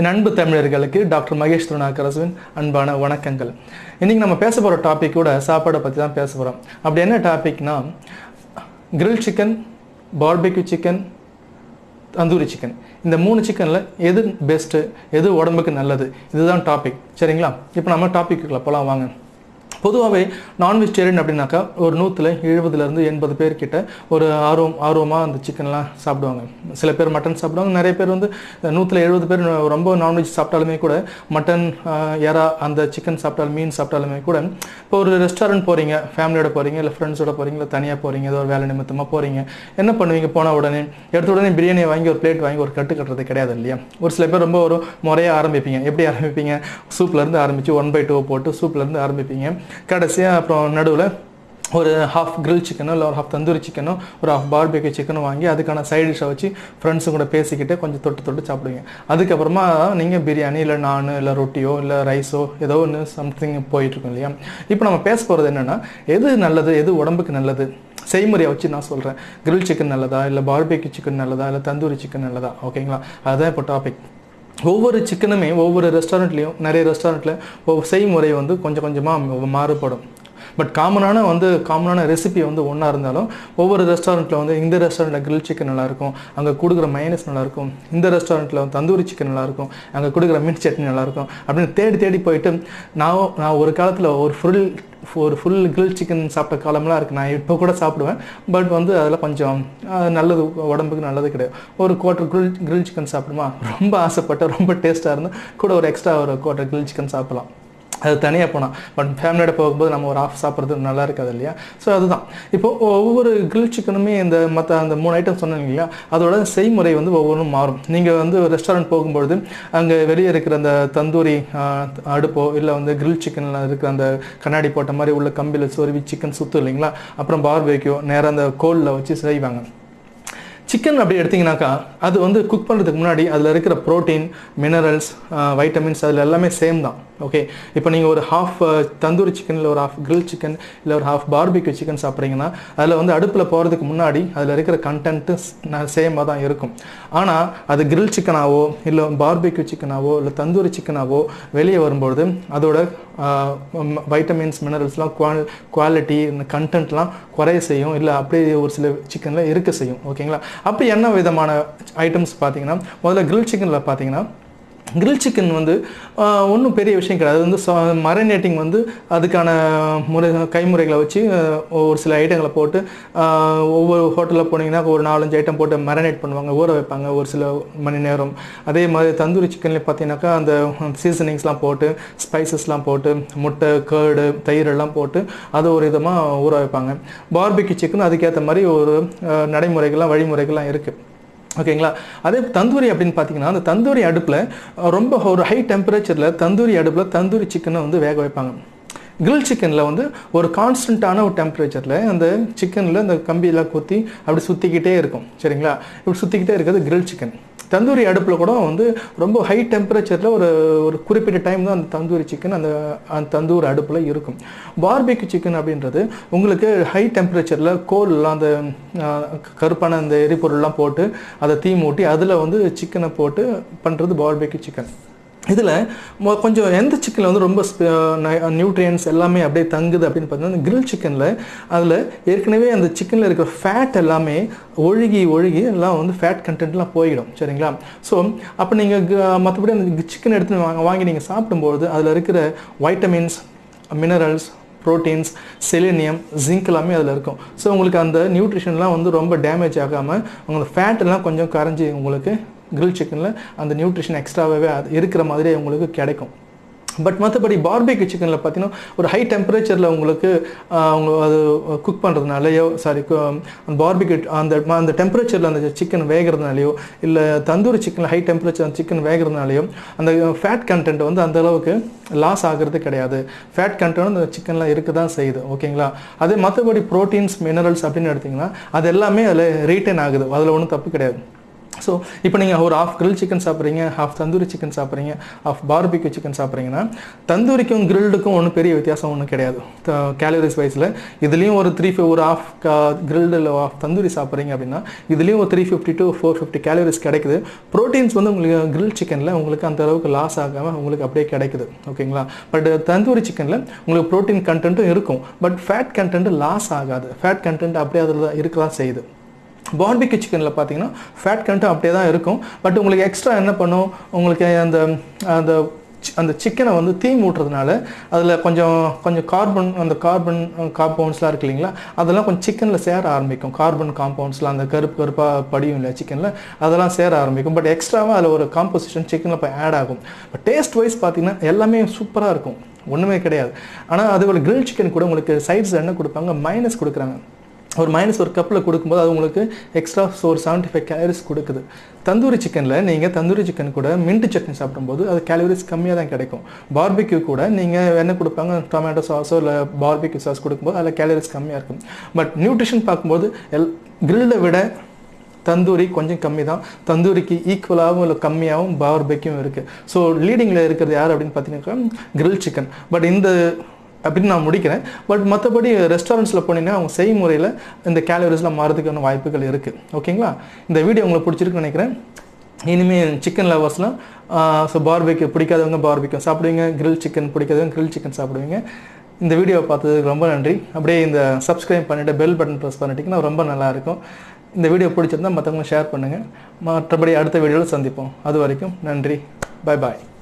என் அன்பு தமிழர்களுக்கு டாக்டர் மகேஷ் துணாகரசுவின் அன்பான வணக்கங்கள். இன்னைக்கு நம்ம பேச போற டாபிக் கூட சாப்பாடு பத்தி தான் பேச போறோம். அப்படி என்ன டாபிக்னா grill chicken, barbecue chicken, tandoori chicken. இந்த மூணு சிக்கன்ல எது பெஸ்ட், எது உடம்புக்கு நல்லது, இதுதான் டாபிக். சரிங்களா? இப்போ நம்ம டாபிக்குள்ள போலாம் வாங்க. பொதுவாவே நான் வெஜிடேரியன் அப்படினாக்க ஒரு 170 ல இருந்து 80 பேர் கிட்ட ஒரு ஆர்வமா அந்த சிக்கன்லாம் சாப்பிடுவாங்க. சில பேர் மட்டன் சாப்பிடுவாங்க, நிறைய பேர் வந்து 170 பேர் ரொம்ப நான் வெஜ் சாப்பிட்டாலுமே கூட மட்டன் யாரா அந்த சிக்கன் சாப்பிட்டாலும் மீன் சாப்பிட்டாலுமே கூட இப்போ ஒரு ரெஸ்டாரன்ட் போறீங்க, ஃபேமிலியோட போறீங்க, இல்ல ஃப்ரெண்ட்ஸோட போறீங்க, இல்ல தனியா போறீங்க, ஏதோ ஒரு வேலை நிமித்தமா போறீங்க, என்ன பண்ணுவீங்க? போன உடனே எடுத்த உடனே பிரியாணி வாங்கி ஒரு பிளேட் வாங்கி ஒரு கட்டு கட்டுறது கிடையாது இல்லையா? ஒரு சில பேர் ரொம்ப ஒரு முறையா ஆரம்பிப்பீங்க. எப்படி ஆரம்பிப்பீங்க? சூப்ல இருந்து ஆரம்பிச்சு 1/2 போட்டு சூப்ல இருந்து ஆரம்பிப்பீங்க. கடைசியா அப்புறம் நடுவில் ஒரு half grill chicken or half tandoori chicken or half barbecue chicken வாங்கி அதுக்கான சைடு டிஷ்ஷை வச்சு ஃப்ரெண்ட்ஸு கூட பேசிக்கிட்டு கொஞ்சம் தொட்டு சாப்பிடுவீங்க. அதுக்கப்புறமா நீங்கள் பிரியாணி இல்லை நான் இல்லை ரொட்டியோ இல்லை ரைஸோ ஏதோ ஒன்று சம்திங் போயிட்டுருக்கும் இல்லையா? இப்போ நம்ம பேச போகிறது என்னென்னா எது நல்லது, எது உடம்புக்கு நல்லது, செய்முறையை வச்சு நான் சொல்கிறேன். கிரில் சிக்கன் நல்லதா இல்லை பார்பேக்யூ சிக்கன் நல்லதா இல்லை தந்தூரி சிக்கன் நல்லதா? ஓகேங்களா? அதுதான் இப்போ டாபிக். ஒவ்வொரு சிக்கனுமே ஒவ்வொரு ரெஸ்டாரண்ட்லேயும் நிறைய ரெஸ்டாரண்ட்டில் ஒவ்வொரு செய்முறை வந்து கொஞ்சம் கொஞ்சமாக மாறுபடும். பட் காமனான ரெசிபி வந்து ஒன்றா இருந்தாலும் ஒவ்வொரு ரெஸ்டாரண்ட்டில் வந்து இந்த ரெஸ்டாரண்ட்டில் கிரில் சிக்கன் நல்லாயிருக்கும், அங்கே கொடுக்குற மயனஸ் நல்லாயிருக்கும், இந்த ரெஸ்டாரண்ட்டில் வந்து தந்தூரி சிக்கன் நல்லாயிருக்கும், அங்கே கொடுக்குற மீன் சட்னி நல்லாயிருக்கும் அப்படின்னு தேடி போயிட்டு நான் ஒரு காலத்தில் ஒரு ஃபுல் கிரில் சிக்கன் சாப்பிட்ட காலம்லாம் இருக்குது. நான் இப்போ கூட சாப்பிடுவேன். பட் வந்து அதெல்லாம் கொஞ்சம் நல்லது, உடம்புக்கு நல்லது கிடையாது. ஒரு குவார்ட்டர் கிரில் சிக்கன் சாப்பிடுமா ரொம்ப ஆசைப்பட்ட, ரொம்ப டேஸ்ட்டாக இருந்தால் கூட ஒரு எக்ஸ்ட்ரா ஒரு குவார்ட்டர் கிரில் சிக்கன் சாப்பிடலாம். அது தனியாக போனால். பட் ஃபேமிலியோட போகும்போது நம்ம ஒரு ஆஃப் சாப்பிட்றது நல்லா இருக்காது இல்லையா? ஸோ அதுதான் இப்போ ஒவ்வொரு கிரில் சிக்கனுமே இந்த அந்த 3 ஐட்டம் சொன்னீங்க இல்லையா? அதோட செய்முறை வந்து ஒவ்வொன்றும் மாறும். நீங்கள் வந்து ஒரு ரெஸ்டாரண்ட் போகும்பொழுது அங்கே வெளியே இருக்கிற அந்த தந்தூரி அடுப்போ இல்லை வந்து கிரில் சிக்கனில் இருக்கிற அந்த கண்ணாடி போட்ட மாதிரி உள்ள கம்பியில் சொருவி சிக்கன் சுற்று இல்லைங்களா? அப்புறம் பார்பேக்யூ நேராக அந்த கோலில் வச்சு செய்வாங்க. சிக்கன் அப்படி எடுத்திங்கனாக்கா அது வந்து குக் பண்ணுறதுக்கு முன்னாடி அதில் இருக்கிற ப்ரோட்டீன், மினரல்ஸ், வைட்டமின்ஸ் அதில் எல்லாமே சேம் தான். ஓகே, இப்போ நீங்கள் ஒரு ஹாஃப் தந்தூரி சிக்கன் இல்லை ஒரு ஹாஃப் கிரில் சிக்கன் இல்லை ஒரு ஹாஃப் பார்பிக்யூ சிக்கன் சாப்பிட்றீங்கன்னா அதில் வந்து அடுப்பில் போகிறதுக்கு முன்னாடி அதில் இருக்கிற கண்டென்ட்டு சேமாக தான் இருக்கும். ஆனால் அது கிரில் சிக்கனாவோ இல்லை பார்பிக்யூ சிக்கனாவோ இல்லை தந்தூரி சிக்கனாவோ வெளியே வரும்பொழுது அதோட வைட்டமின்ஸ், மினரல்ஸ்லாம் குவாலிட்டி கண்டென்ட்லாம் குறைய செய்யும், இல்லை அப்படியே ஒரு சில சிக்கனில் இருக்க செய்யும். ஓகேங்களா? அப்படி என்ன விதமான ஐட்டம்ஸ் பார்த்தீங்கன்னா முதல்ல கிரில் சிக்கனில் பார்த்தீங்கன்னா கிரில் சிக்கன் வந்து ஒன்றும் பெரிய விஷயம் கிடையாது. அது வந்து மரினேட்டிங் வந்து அதுக்கான கைமுறைகளை வச்சு ஒரு சில ஐட்டங்களை போட்டு ஒவ்வொரு ஹோட்டலில் போனீங்கன்னா ஒரு 4-5 ஐட்டம் போட்டு மரினேட் பண்ணுவாங்க, ஊற வைப்பாங்க ஒரு சில மணி நேரம். அதே மாதிரி தந்தூரி சிக்கன்ல பார்த்தீங்கன்னாக்கா அந்த சீசனிங்ஸ்லாம் போட்டு ஸ்பைசஸ்லாம் போட்டு முட்டை, கேர்டு, தயிர் எல்லாம் போட்டு அது ஒரு விதமாக ஊற வைப்பாங்க. பார்பிக்யூ சிக்கன் அதுக்கேற்ற மாதிரி ஒரு நடைமுறைகள்லாம் வழிமுறைகள்லாம் இருக்குது. ஓகேங்களா? அதே தந்தூரி அப்படின்னு பார்த்தீங்கன்னா அந்த தந்தூரி அடுப்பில் ரொம்ப ஒரு ஹை டெம்பரேச்சரில் தந்தூரி சிக்கனை வந்து வேக வைப்பாங்க. கிரில் சிக்கனில் வந்து ஒரு கான்ஸ்டண்ட்டான ஒரு டெம்பரேச்சரில் அந்த சிக்கனில் அந்த கம்பியெல்லாம் கொத்தி அப்படி சுற்றிக்கிட்டே இருக்கும். சரிங்களா? இப்படி சுற்றிக்கிட்டே இருக்கிறது கிரில் சிக்கன். தந்தூரி அடுப்பில் கூட வந்து ரொம்ப ஹை டெம்பரேச்சரில் ஒரு குறிப்பிட்ட டைம் தான் அந்த தந்தூரி சிக்கன் அந்த தந்தூர் அடுப்பில் இருக்கும். பார்பிக்யூ சிக்கன் அப்படின்றது உங்களுக்கு ஹை டெம்பரேச்சரில் கோல்லாம் அந்த கருப்பான அந்த எரிபொருள்லாம் போட்டு அதை தீ மூட்டி அதில் வந்து சிக்கனை போட்டு பண்ணுறது பார்பிக்யூ சிக்கன். இதில் கொஞ்சம் எந்த சிக்கனில் வந்து ரொம்ப நியூட்ரியன்ஸ் எல்லாமே அப்படியே தங்குது அப்படின்னு பார்த்தீங்கன்னா கிரில் சிக்கனில் அதில் ஏற்கனவே அந்த சிக்கனில் இருக்கிற ஃபேட் எல்லாமே ஒழுகி எல்லாம் வந்து ஃபேட் கண்டென்ட்லாம் போயிடும். சரிங்களா? ஸோ அப்போ நீங்கள் மற்றபடி அந்த சிக்கன் எடுத்து வாங்கி நீங்கள் சாப்பிடும்பொழுது அதில் இருக்கிற vitamins, minerals, proteins, selenium, zinc எல்லாமே அதில் இருக்கும். ஸோ உங்களுக்கு அந்த நியூட்ரிஷன்லாம் வந்து ரொம்ப டேமேஜ் ஆகாமல் உங்களுக்கு ஃபேட்டெல்லாம் கொஞ்சம் கரைஞ்சி உங்களுக்கு கிரில் சிக்கனில் அந்த நியூட்ரிஷன் எக்ஸ்ட்ராவே அது இருக்கிற மாதிரி உங்களுக்கு கிடைக்கும். பட் மற்றபடி பார்பிக்யூ சிக்கனில் பார்த்தீங்கன்னா ஒரு ஹை டெம்பரேச்சரில் உங்களுக்கு அவங்க அது குக் பண்ணுறதுனாலையோ பார்பிக்யூ அந்த டெம்பரேச்சரில் அந்த சிக்கன் வேகிறதுனாலையோ இல்லை தந்தூரி சிக்கனில் ஹை டெம்பரேச்சர் அந்த சிக்கன் வேகிறதுனாலையோ அந்த ஃபேட் கண்டென்ட் வந்து அந்தளவுக்கு லாஸ் ஆகிறது கிடையாது. ஃபேட் கண்டென்ட் அந்த சிக்கனில் இருக்க தான் செய்யுது. ஓகேங்களா? அதே மற்றபடி ப்ரோட்டீன்ஸ், மினரல்ஸ் அப்படின்னு எடுத்திங்கன்னா அது எல்லாமே அதில் ரீட்டைன் ஆகுது. அதில் ஒன்றும் தப்பு கிடையாது. So, if you have half grilled chicken, half tandoori chicken, half barbecue chicken, tandoori and grilled is one difference. Calories wise, if you have 350 half grilled or half tandoori, you have 350 to 450 calories. Proteins in grilled chicken, you have loss okay. But tandoori chicken, you have protein content, but fat content is loss. Fat content is barbecue chicken la pathina fat content apdiye da irukum but ungalku extra enna pannu ungalku and the chicken on the theme motornala, other carbon and the carbon compounds are clingla, other chicken la share armicum, carbon compounds la and the curb curpa padium chicken la, other share armicum, but extra or composition chicken up add agum. But taste wise patina, elame super arcum, one make a day. Another grilled chicken could sides and could panga minus could cram. Or minus or couple of extra source 75 calories. Tandoori chicken, you tandoori chicken kuda mint chutney the calories kammiya. Barbecue kuda neenga tomato sauce or barbecue sauce calories kammiya. But nutrition pakumbodhu grilled vida tandoori konjam kammi dhaan, tandoori ki equal avum kammiyavum barbecue irukku. So leading la irukkiradhu yaar appdin pathina grilled chicken. But in the but மத்தபடி restaurants la ponina avanga sei murayila inda calories la maradukana vaayippugal irukku okayla inda video ungalukku pidichirukku nenikren inime chicken lovers la so barbecue pidikadavanga barbecue saapiduveenga grilled chicken saapiduveenga inda video paathadhukku romba nandri apdiye inda subscribe pannite bell button press panniteenga romba nalla irukum inda video pidichirundha mathavanga share pannunga mathabadi adutha video la sandhipom adu varaikum nandri bye bye.